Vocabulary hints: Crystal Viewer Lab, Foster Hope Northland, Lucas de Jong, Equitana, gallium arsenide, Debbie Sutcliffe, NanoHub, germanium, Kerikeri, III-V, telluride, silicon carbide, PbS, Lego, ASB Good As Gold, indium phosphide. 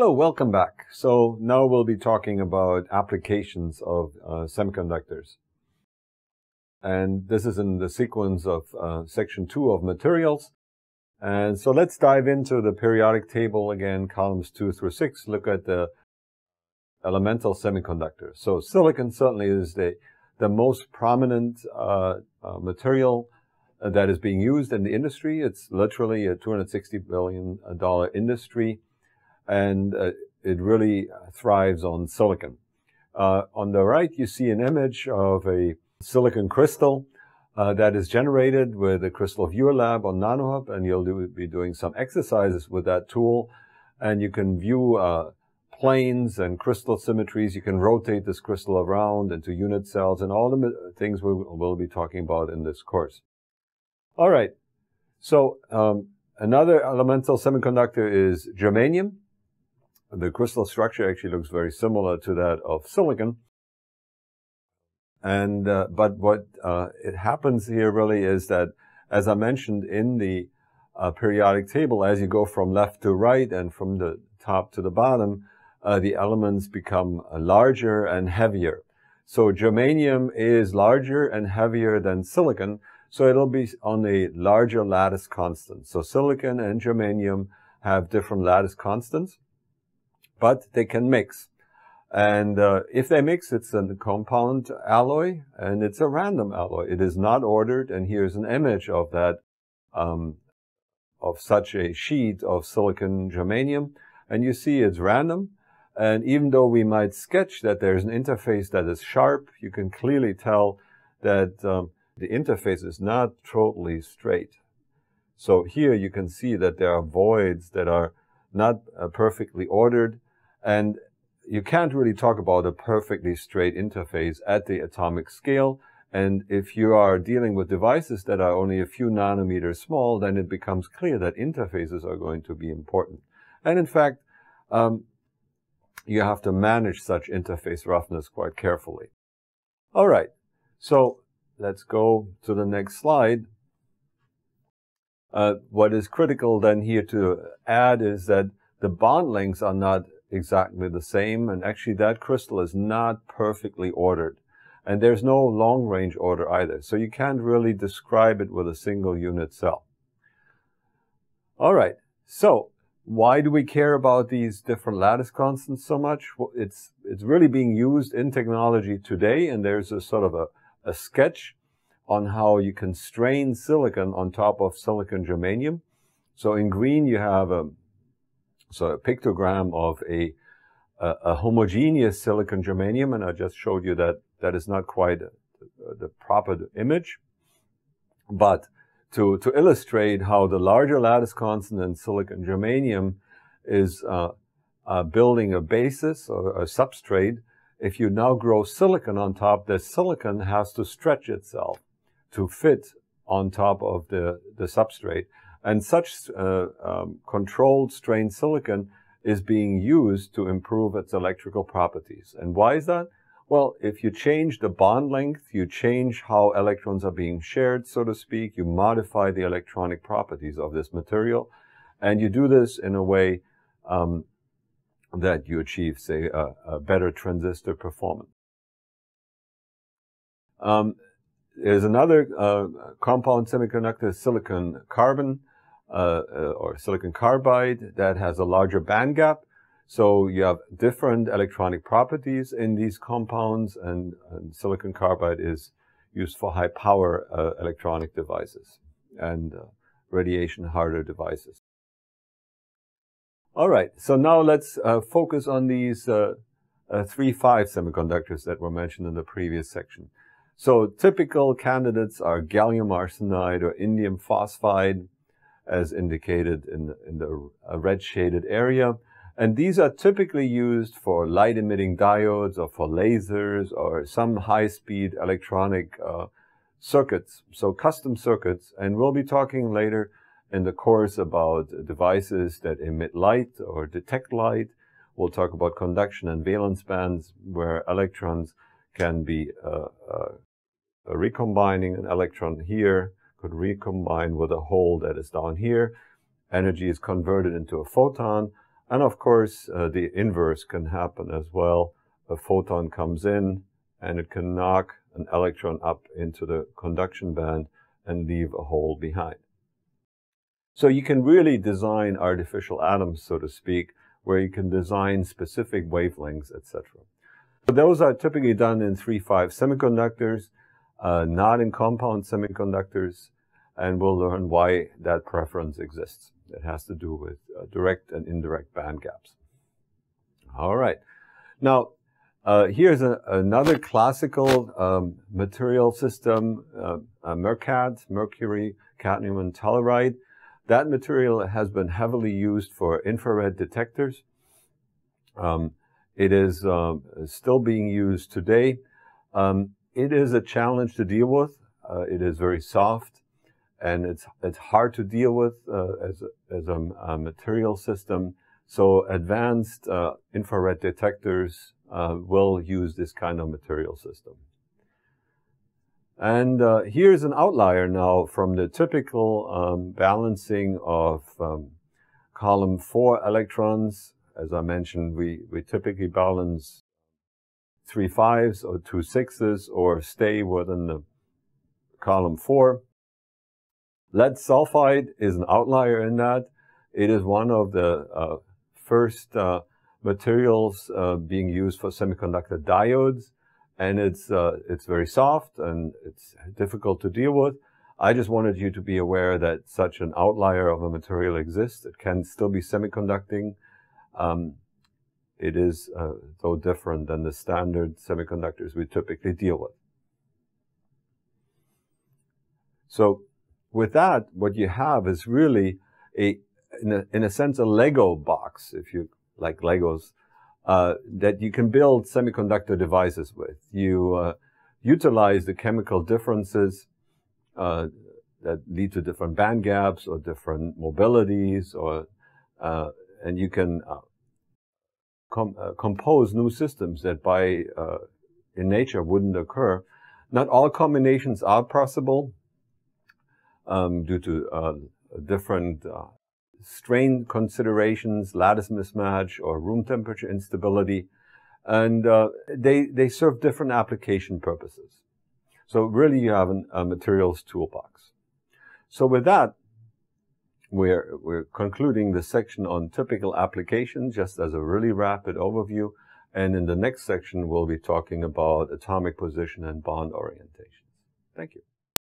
Hello, welcome back. So now we'll be talking about applications of semiconductors. And this is in the sequence of section 2 of materials. And so let's dive into the periodic table again, columns 2 through 6, look at the elemental semiconductors. So silicon certainly is the most prominent material that is being used in the industry. It's literally a $260 billion industry. And it really thrives on silicon. On the right, you see an image of a silicon crystal that is generated with the Crystal Viewer Lab on NanoHub, and you'll be doing some exercises with that tool. And you can view planes and crystal symmetries. You can rotate this crystal around into unit cells and all the things we'll be talking about in this course. All right, so another elemental semiconductor is germanium. The crystal structure actually looks very similar to that of silicon. And but what it happens here really is that, as I mentioned in the periodic table, as you go from left to right and from the top to the bottom, the elements become larger and heavier. So germanium is larger and heavier than silicon, so it'll be on a larger lattice constant. So silicon and germanium have different lattice constants, but they can mix. And if they mix, it's a compound alloy, and it's a random alloy. It is not ordered, and here's an image of that, of such a sheet of silicon germanium. And you see it's random, and even though we might sketch that there's an interface that is sharp, you can clearly tell that the interface is not totally straight. So here you can see that there are voids that are not perfectly ordered, and you can't really talk about a perfectly straight interface at the atomic scale. And if you are dealing with devices that are only a few nanometers small, then it becomes clear that interfaces are going to be important. And in fact, you have to manage such interface roughness quite carefully. All right, so let's go to the next slide. What is critical then here to add is that the bond lengths are not exactly the same, and actually that crystal is not perfectly ordered. And there's no long-range order either, so you can't really describe it with a single unit cell. All right, so why do we care about these different lattice constants so much? Well, it's really being used in technology today, and there's a sort of a sketch on how you can strain silicon on top of silicon germanium. So in green you have a pictogram of a homogeneous silicon germanium, and I just showed you that that is not quite the proper image. But to illustrate how the larger lattice constant in silicon germanium is building a basis or a substrate, if you now grow silicon on top, the silicon has to stretch itself to fit on top of the substrate. And such controlled strained silicon is being used to improve its electrical properties. And why is that? Well, if you change the bond length, you change how electrons are being shared, so to speak. You modify the electronic properties of this material. And you do this in a way that you achieve, say, a better transistor performance. There's another compound semiconductor, silicon carbon or silicon carbide, that has a larger band gap. So you have different electronic properties in these compounds, and silicon carbide is used for high power electronic devices and radiation harder devices. All right, so now let's focus on these III-V semiconductors that were mentioned in the previous section. So typical candidates are gallium arsenide or indium phosphide, as indicated in the red shaded area. And these are typically used for light emitting diodes or for lasers or some high speed electronic circuits, so custom circuits. And we'll be talking later in the course about devices that emit light or detect light. We'll talk about conduction and valence bands, where electrons can be recombining. An electron here could recombine with a hole that is down here. Energy is converted into a photon, And of course, the inverse can happen as well. A photon comes in and it can knock an electron up into the conduction band and leave a hole behind. So you can really design artificial atoms, so to speak, where you can design specific wavelengths, etc. But those are typically done in 3-V semiconductors, not in compound semiconductors, and we'll learn why that preference exists. It has to do with direct and indirect band gaps. All right. Now, here's another classical material system, MERCAD, mercury, cadmium, and telluride. That material has been heavily used for infrared detectors. It is still being used today. It is a challenge to deal with. It is very soft, and it's hard to deal with as a material system. So advanced infrared detectors will use this kind of material system. And here's an outlier now from the typical balancing of column 4 electrons. As I mentioned, we typically balance 3 5s or 2 6s or stay within the column 4. Lead sulfide is an outlier in that. It is one of the first materials being used for semiconductor diodes. And it's very soft and it's difficult to deal with. I just wanted you to be aware that such an outlier of a material exists. It can still be semiconducting. It is though different than the standard semiconductors we typically deal with. So with that, what you have is really in a sense a Lego box, if you like Legos, that you can build semiconductor devices with. You utilize the chemical differences that lead to different band gaps or different mobilities, or and you can compose new systems that by in nature wouldn't occur. Not all combinations are possible due to different strain considerations, lattice mismatch, or room temperature instability, and they serve different application purposes. So really you have a materials toolbox. So with that, we're concluding the section on typical applications just as a really rapid overview, and in the next section we'll be talking about atomic position and bond orientation. Thank you.